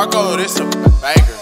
Darko, this a banger.